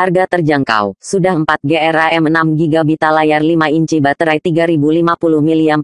Harga terjangkau, sudah 4G RAM 6GB layar 5 inci baterai 3050 mAh.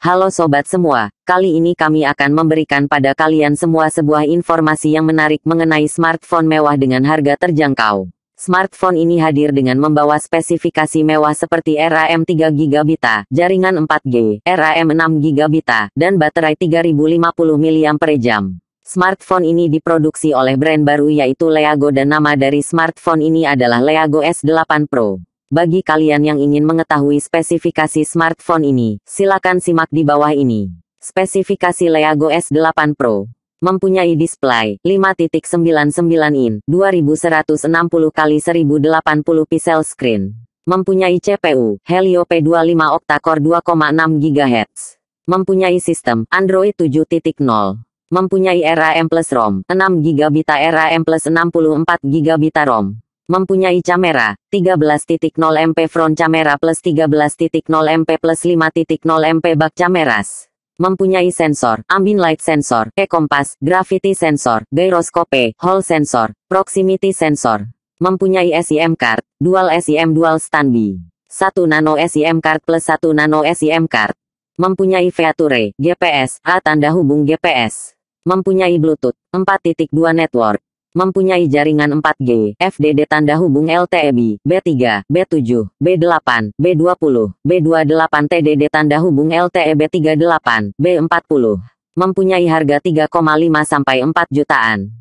Halo sobat semua, kali ini kami akan memberikan pada kalian semua sebuah informasi yang menarik mengenai smartphone mewah dengan harga terjangkau. Smartphone ini hadir dengan membawa spesifikasi mewah seperti RAM 3GB, jaringan 4G, RAM 6GB, dan baterai 3050 mAh. Smartphone ini diproduksi oleh brand baru yaitu Leagoo dan nama dari smartphone ini adalah Leagoo S8 Pro. Bagi kalian yang ingin mengetahui spesifikasi smartphone ini, silakan simak di bawah ini. Spesifikasi Leagoo S8 Pro mempunyai display 5.99 in 2160x1080 pixel screen. Mempunyai CPU Helio P25 octa-core 2,6 GHz. Mempunyai sistem Android 7.0. Mempunyai RAM plus ROM, 6GB RAM plus 64GB ROM. Mempunyai kamera, 13.0 MP front kamera plus 13.0 MP plus 5.0 MP back cameras. Mempunyai sensor, ambient light sensor, e-compass, gravity sensor, gyroscope, hall sensor, proximity sensor. Mempunyai SIM card, dual SIM dual standby. 1 nano SIM card plus 1 nano SIM card. Mempunyai fiature, GPS, tanda hubung GPS. Mempunyai Bluetooth 4.2 network. Mempunyai jaringan 4G, FDD tanda hubung LTE-B, B3, B7, B8, B20, B28 TDD tanda hubung LTE B38, B40. Mempunyai harga 3,5 sampai 4 jutaan.